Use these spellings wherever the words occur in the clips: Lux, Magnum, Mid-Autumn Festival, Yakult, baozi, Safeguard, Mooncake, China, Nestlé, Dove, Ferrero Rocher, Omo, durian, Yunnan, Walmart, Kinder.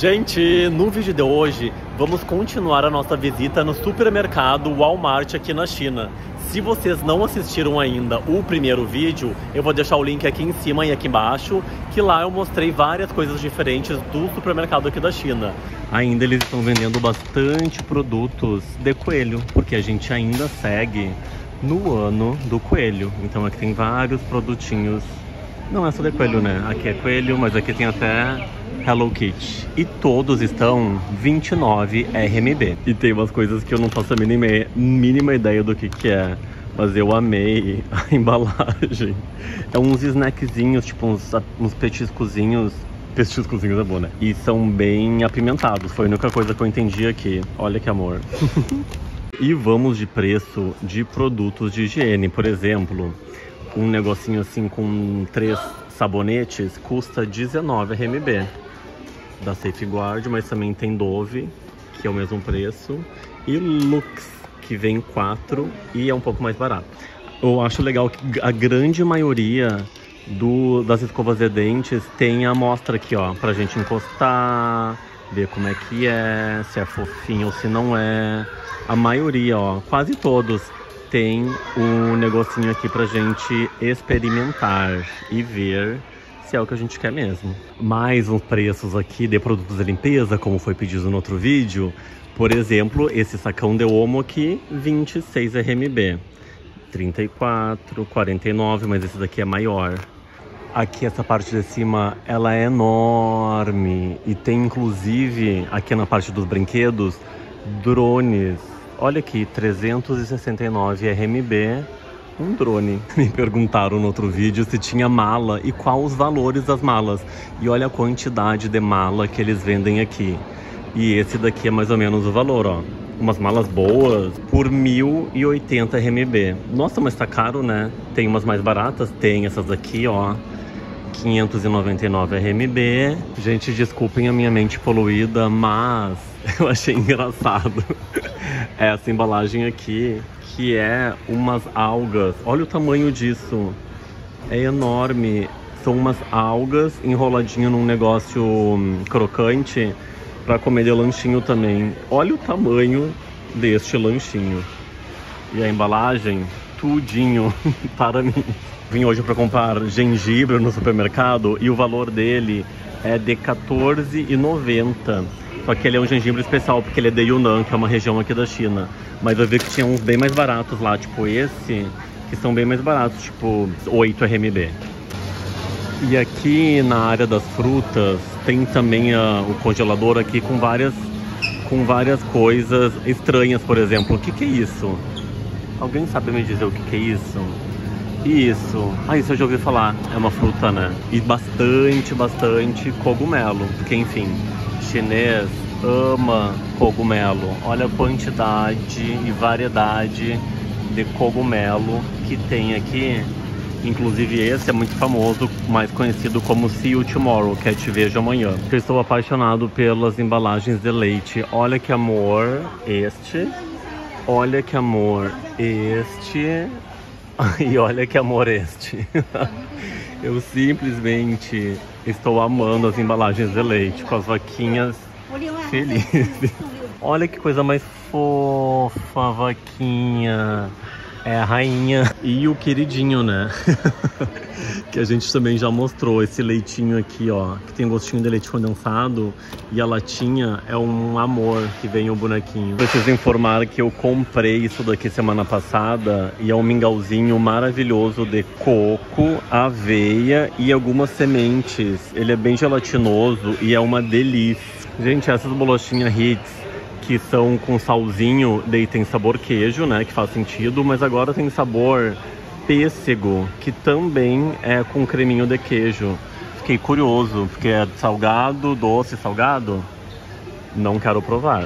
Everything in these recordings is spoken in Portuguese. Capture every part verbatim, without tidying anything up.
Gente, no vídeo de hoje vamos continuar a nossa visita no supermercado Walmart aqui na China. Se vocês não assistiram ainda o primeiro vídeo, eu vou deixar o link aqui em cima e aqui embaixo, que lá eu mostrei várias coisas diferentes do supermercado aqui da China. Ainda eles estão vendendo bastante produtos de coelho, porque a gente ainda segue no ano do coelho. Então aqui tem vários produtinhos. Não é só de coelho, né? Aqui é coelho, mas aqui tem até Hello Kitty. E todos estão vinte e nove R M B. E tem umas coisas que eu não faço a mínima, mínima ideia do que que é. Mas eu amei a embalagem. É uns snackzinhos, tipo uns, uns petiscozinhos. Petiscozinhos é bom, né? E são bem apimentados. Foi a única coisa que eu entendi aqui. Olha que amor. E vamos de preço de produtos de higiene. Por exemplo, um negocinho assim com três sabonetes custa dezenove R M B da Safeguard, mas também tem Dove, que é o mesmo preço, e Lux, que vem quatro e é um pouco mais barato. Eu acho legal que a grande maioria do, das escovas de dentes tem a amostra aqui, ó, pra gente encostar, ver como é que é, se é fofinho ou se não é. A maioria, ó, quase todos tem um negocinho aqui pra gente experimentar e ver se é o que a gente quer mesmo. Mais uns preços aqui de produtos de limpeza, como foi pedido no outro vídeo. Por exemplo, esse sacão de Omo aqui, vinte e seis R M B. trinta e quatro, quarenta e nove, mas esse daqui é maior. Aqui essa parte de cima, ela é enorme. E tem inclusive, aqui na parte dos brinquedos, drones. Olha aqui, trezentos e sessenta e nove R M B, um drone. Me perguntaram no outro vídeo se tinha mala e quais os valores das malas. E olha a quantidade de mala que eles vendem aqui. E esse daqui é mais ou menos o valor, ó. Umas malas boas por mil e oitenta R M B. Nossa, mas tá caro, né? Tem umas mais baratas? Tem essas daqui, ó. quinhentos e noventa e nove R M B. Gente, desculpem a minha mente poluída, mas eu achei engraçado essa embalagem aqui, que é umas algas. Olha o tamanho disso, é enorme. São umas algas enroladinho num negócio crocante para comer de lanchinho também. Olha o tamanho deste lanchinho. E a embalagem, tudinho para mim. Vim hoje para comprar gengibre no supermercado e o valor dele é de quatorze reais e noventa centavos. Só que ele é um gengibre especial porque ele é de Yunnan, que é uma região aqui da China. Mas eu vi que tinha uns bem mais baratos lá, tipo esse, que são bem mais baratos, tipo oito R M B. E aqui na área das frutas tem também a, o congelador aqui com várias, com várias coisas estranhas, por exemplo. O que que é isso? Alguém sabe me dizer o que que é isso? Isso. Ah, isso eu já ouvi falar. É uma fruta, né? E bastante, bastante cogumelo. Porque, enfim, chinês ama cogumelo. Olha a quantidade e variedade de cogumelo que tem aqui. Inclusive esse é muito famoso, mais conhecido como See You Tomorrow, que é Te Vejo Amanhã. Eu estou apaixonado pelas embalagens de leite. Olha que amor este. Olha que amor este, e olha que amor este. Eu simplesmente estou amando as embalagens de leite, com as vaquinhas felizes. Olha que coisa mais fofa a vaquinha, é a rainha. E o queridinho, né? Que a gente também já mostrou, esse leitinho aqui, ó, que tem gostinho de leite condensado, e a latinha é um amor que vem o bonequinho. Preciso informar que eu comprei isso daqui semana passada, e é um mingauzinho maravilhoso de coco, aveia e algumas sementes. Ele é bem gelatinoso e é uma delícia. Gente, essas bolachinhas Hits, que são com salzinho, daí tem sabor queijo, né, que faz sentido, mas agora tem sabor pêssego, que também é com creminho de queijo. Fiquei curioso, porque é salgado, doce, salgado? Não quero provar.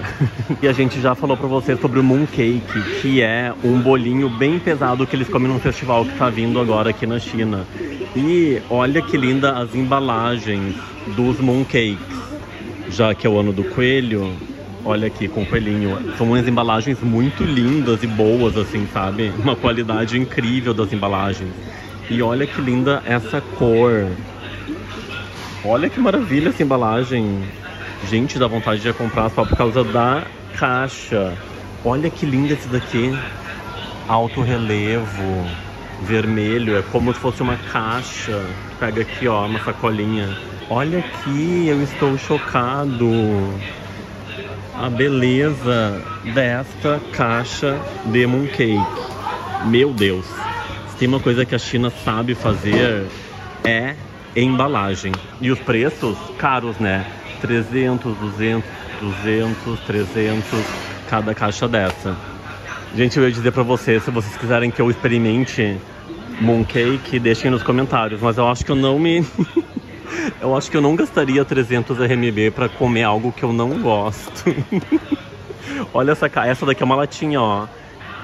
E a gente já falou pra vocês sobre o Mooncake, que é um bolinho bem pesado que eles comem num festival que tá vindo agora aqui na China. E olha que linda as embalagens dos Mooncakes. Já que é o ano do coelho, olha aqui, com o coelhinho. São umas embalagens muito lindas e boas, assim, sabe? Uma qualidade incrível das embalagens. E olha que linda essa cor. Olha que maravilha essa embalagem. Gente, dá vontade de comprar só por causa da caixa. Olha que lindo esse daqui. Alto relevo. Vermelho. É como se fosse uma caixa. Pega aqui, ó, uma sacolinha. Olha aqui, eu estou chocado. A beleza desta caixa de mooncake. Meu Deus. Se tem uma coisa que a China sabe fazer é embalagem. E os preços caros, né? trezentos, duzentos, duzentos, trezentos cada caixa dessa. Gente, eu ia dizer pra vocês, se vocês quiserem que eu experimente mooncake, deixem nos comentários, mas eu acho que eu não me... eu acho que eu não gastaria trezentos R M B pra comer algo que eu não gosto. Olha essa caixa, essa daqui é uma latinha, ó.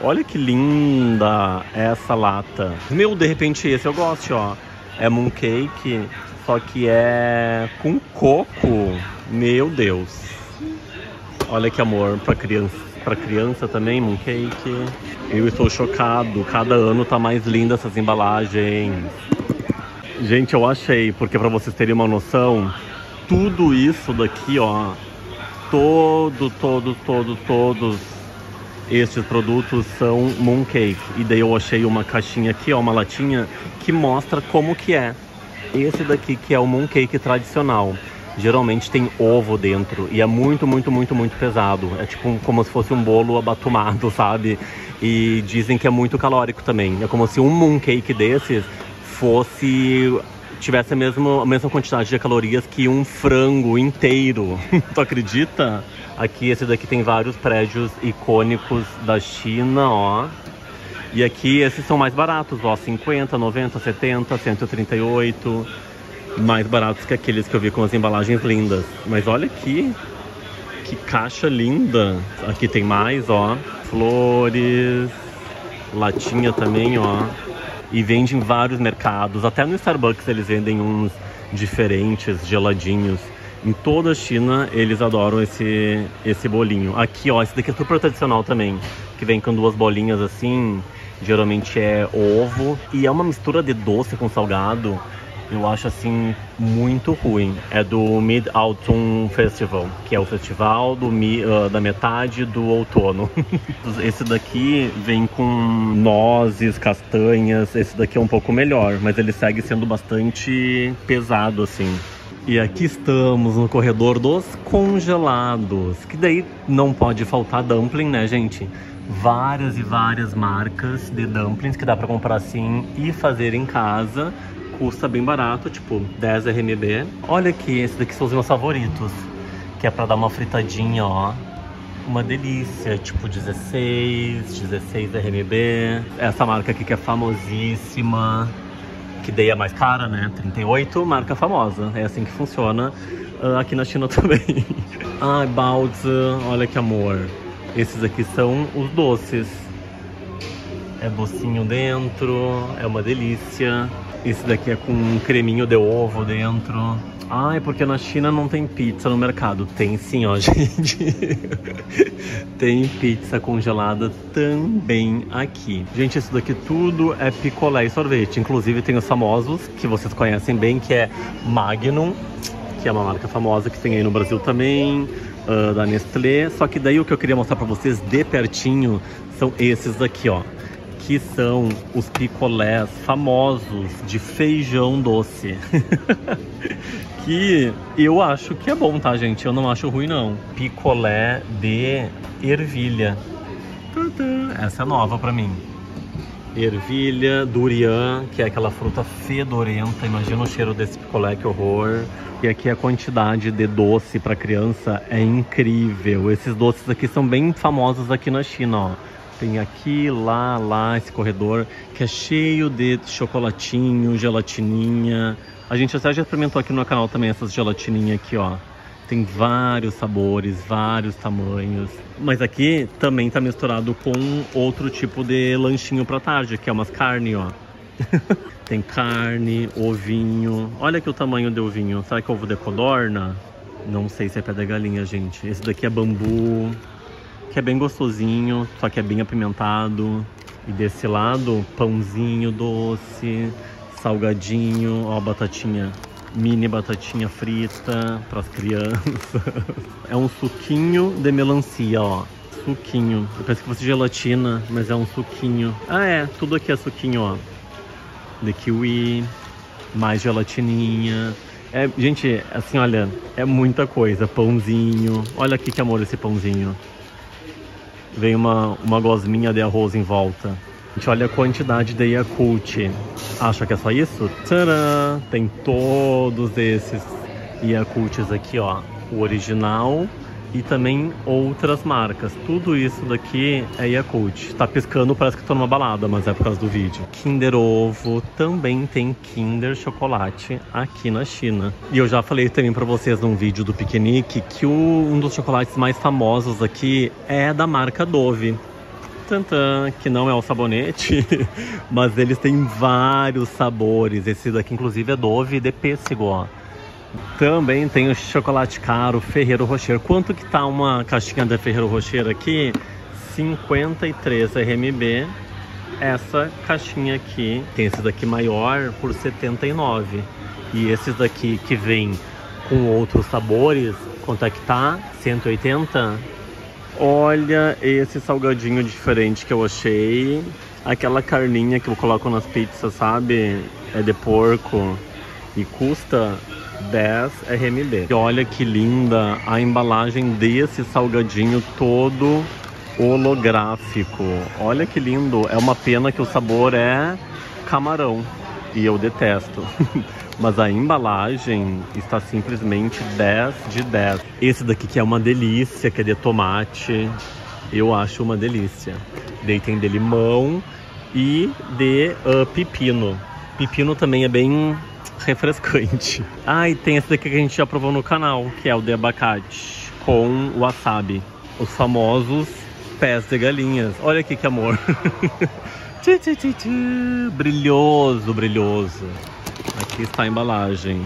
Olha que linda essa lata. Meu, de repente esse eu gosto, ó. É mooncake, só que é com coco. Meu Deus. Olha que amor pra criança, pra criança também, mooncake. Eu estou chocado. Cada ano tá mais linda essas embalagens. Gente, eu achei, porque pra vocês terem uma noção, tudo isso daqui, ó. Todo, todos, todos, todos estes produtos são mooncake. E daí eu achei uma caixinha aqui, ó, uma latinha, que mostra como que é. Esse daqui que é o mooncake tradicional. Geralmente tem ovo dentro e é muito, muito, muito, muito pesado. É tipo um, como se fosse um bolo abatumado, sabe? E dizem que é muito calórico também. É como se um mooncake desses fosse... tivesse a mesma, a mesma quantidade de calorias que um frango inteiro. Tu acredita? Aqui, esse daqui tem vários prédios icônicos da China, ó. E aqui, esses são mais baratos, ó. cinquenta, noventa, setenta, cento e trinta e oito. Mais baratos que aqueles que eu vi com as embalagens lindas. Mas olha aqui. Que caixa linda. Aqui tem mais, ó. Flores. Latinha também, ó. E vende em vários mercados, até no Starbucks eles vendem uns diferentes, geladinhos. Em toda a China eles adoram esse, esse bolinho. Aqui, ó, esse daqui é super tradicional também, que vem com duas bolinhas assim, geralmente é ovo. E é uma mistura de doce com salgado, eu acho assim, muito ruim. É do Mid-Autumn Festival, que é o festival do, uh, da metade do outono. Esse daqui vem com nozes, castanhas. Esse daqui é um pouco melhor, mas ele segue sendo bastante pesado, assim. E aqui estamos no corredor dos congelados, que daí não pode faltar dumpling, né, gente? Várias e várias marcas de dumplings que dá pra comprar assim e fazer em casa. Custa bem barato, tipo dez R M B. Olha aqui, esse daqui são os meus favoritos, que é pra dar uma fritadinha, ó. Uma delícia, tipo dezesseis, dezesseis R M B. Essa marca aqui que é famosíssima, que daí é mais cara, né? trinta e oito, marca famosa. É assim que funciona uh, aqui na China também. Ai, baozi, olha que amor. Esses aqui são os doces. É docinho dentro, é uma delícia. Esse daqui é com um creminho de ovo dentro. Ah, é porque na China não tem pizza no mercado. Tem sim, ó, gente. Tem pizza congelada também aqui. Gente, isso daqui tudo é picolé e sorvete. Inclusive tem os famosos, que vocês conhecem bem, que é Magnum, que é uma marca famosa que tem aí no Brasil também, uh, da Nestlé. Só que daí o que eu queria mostrar pra vocês de pertinho são esses daqui, ó. Que são os picolés famosos de feijão doce. Que eu acho que é bom, tá, gente? Eu não acho ruim, não. Picolé de ervilha. Essa é nova pra mim. Ervilha, durian, que é aquela fruta fedorenta. Imagina o cheiro desse picolé, que horror. E aqui a quantidade de doce pra criança é incrível. Esses doces aqui são bem famosos aqui na China, ó. Tem aqui, lá, lá, esse corredor que é cheio de chocolatinho, gelatininha. A gente até já experimentou aqui no canal também essas gelatininhas aqui, ó. Tem vários sabores, vários tamanhos. Mas aqui também tá misturado com outro tipo de lanchinho pra tarde, que é umas carne, ó. Tem carne, ovinho. Olha aqui o tamanho do ovinho. Será que é ovo de codorna? Não sei se é pé da galinha, gente. Esse daqui é bambu, que é bem gostosinho, só que é bem apimentado. E desse lado, pãozinho doce, salgadinho, ó, batatinha. mini batatinha frita para as crianças. É um suquinho de melancia, ó. Suquinho. Eu pensei que fosse gelatina, mas é um suquinho. Ah, é. Tudo aqui é suquinho, ó. De kiwi, mais gelatininha. É, gente, assim, olha, é muita coisa. Pãozinho. Olha aqui que amor esse pãozinho. Vem uma, uma gosminha de arroz em volta. Gente, olha a quantidade de Yakult. Acha que é só isso? Tcharam! Tem todos esses Yakults aqui, ó. O original e também outras marcas. Tudo isso daqui é Yakult. Tá piscando, parece que tô numa balada, mas é por causa do vídeo. Kinder Ovo. Também tem Kinder Chocolate aqui na China. E eu já falei também pra vocês num vídeo do piquenique que o, um dos chocolates mais famosos aqui é da marca Dove. Tantã, que não é o sabonete, mas eles têm vários sabores. Esse daqui, inclusive, é Dove de pêssego, ó. Também tem o chocolate caro Ferrero Rocher. Quanto que tá uma caixinha da Ferrero Rocher aqui? cinquenta e três R M B. Essa caixinha aqui, tem esse daqui maior por setenta e nove. E esses daqui que vem com outros sabores, quanto é que tá? cento e oitenta. Olha esse salgadinho diferente que eu achei. Aquela carninha que eu coloco nas pizzas, sabe? É de porco. E custa dez R M B. E olha que linda a embalagem desse salgadinho todo holográfico. Olha que lindo. É uma pena que o sabor é camarão. E eu detesto. Mas a embalagem está simplesmente dez de dez. Esse daqui que é uma delícia, que é de tomate. Eu acho uma delícia. Daí tem de limão e de uh, pepino. Pepino também é bem refrescante. Ah, e tem esse daqui que a gente já provou no canal, que é o de abacate com wasabi. Os famosos pés de galinhas. Olha aqui que amor. tchê, tchê, tchê, tchê. Brilhoso, brilhoso. Aqui está a embalagem.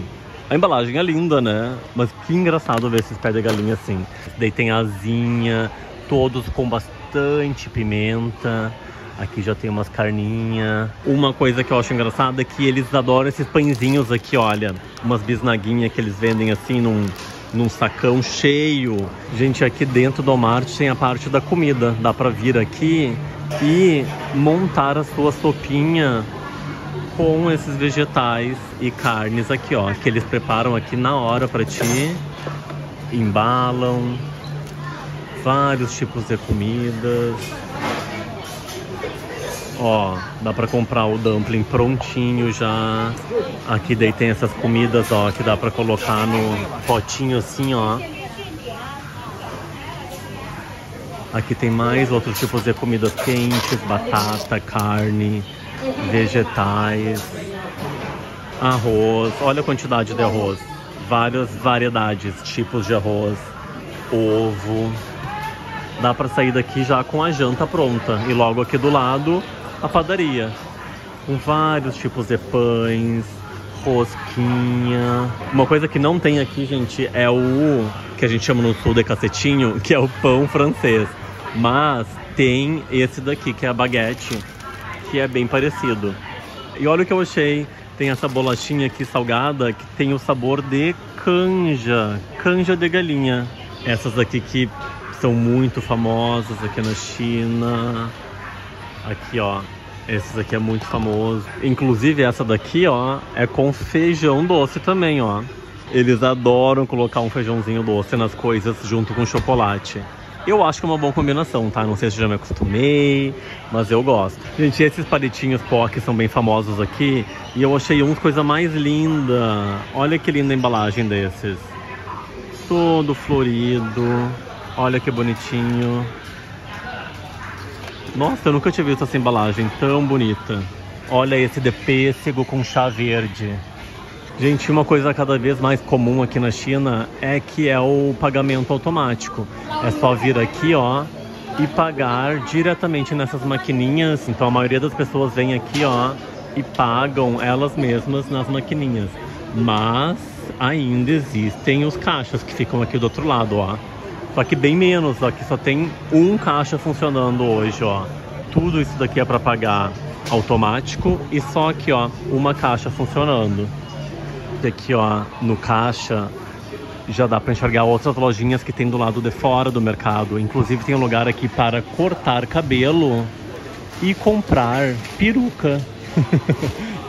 A embalagem é linda, né? Mas que engraçado ver esses pés de galinha assim. Daí tem asinha, todos com bastante pimenta. Aqui já tem umas carninhas. Uma coisa que eu acho engraçada é que eles adoram esses pãezinhos aqui, olha. Umas bisnaguinhas que eles vendem assim num, num sacão cheio. Gente, aqui dentro do Walmart tem a parte da comida. Dá pra vir aqui e montar a sua sopinha com esses vegetais e carnes aqui, ó. Que eles preparam aqui na hora pra ti. Embalam. Vários tipos de comidas. Ó, dá pra comprar o dumpling prontinho já. Aqui daí tem essas comidas, ó, que dá pra colocar no potinho assim, ó. Aqui tem mais outros tipos de comidas quentes, batata, carne, vegetais, arroz. Olha a quantidade de arroz. Várias variedades, tipos de arroz, ovo. Dá pra sair daqui já com a janta pronta. E logo aqui do lado, a padaria, com vários tipos de pães, rosquinha. Uma coisa que não tem aqui, gente, é o que a gente chama no sul de cacetinho, que é o pão francês. Mas tem esse daqui, que é a baguete, que é bem parecido. E olha o que eu achei. Tem essa bolachinha aqui salgada, que tem o sabor de canja. Canja de galinha. Essas daqui que são muito famosas aqui na China. Aqui, ó, esse daqui é muito famoso. Inclusive essa daqui, ó, é com feijão doce também, ó. Eles adoram colocar um feijãozinho doce nas coisas junto com chocolate. Eu acho que é uma boa combinação, tá? Não sei se já me acostumei, mas eu gosto. Gente, esses palitinhos pock são bem famosos aqui. E eu achei uns coisa mais linda. Olha que linda a embalagem desses. Todo florido. Olha que bonitinho. Nossa, eu nunca tinha visto essa embalagem tão bonita. Olha esse de pêssego com chá verde. Gente, uma coisa cada vez mais comum aqui na China é que é o pagamento automático. É só vir aqui, ó, e pagar diretamente nessas maquininhas. Então a maioria das pessoas vem aqui, ó, e pagam elas mesmas nas maquininhas. Mas ainda existem os caixas que ficam aqui do outro lado, ó. Só que bem menos, ó, que só tem um caixa funcionando hoje, ó. Tudo isso daqui é para pagar automático e só aqui, ó, uma caixa funcionando. e aqui ó, no caixa já dá para enxergar outras lojinhas que tem do lado de fora do mercado. Inclusive tem um lugar aqui para cortar cabelo e comprar peruca.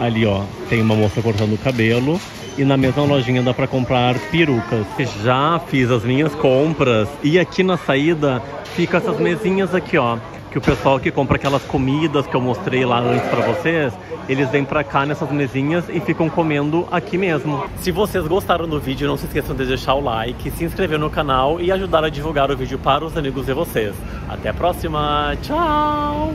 Ali ó, tem uma moça cortando o cabelo e na mesma lojinha dá para comprar perucas. Já fiz as minhas compras e aqui na saída fica essas mesinhas aqui ó, que o pessoal que compra aquelas comidas que eu mostrei lá antes pra vocês, eles vêm pra cá nessas mesinhas e ficam comendo aqui mesmo. Se vocês gostaram do vídeo, não se esqueçam de deixar o like, se inscrever no canal e ajudar a divulgar o vídeo para os amigos de vocês. Até a próxima, tchau!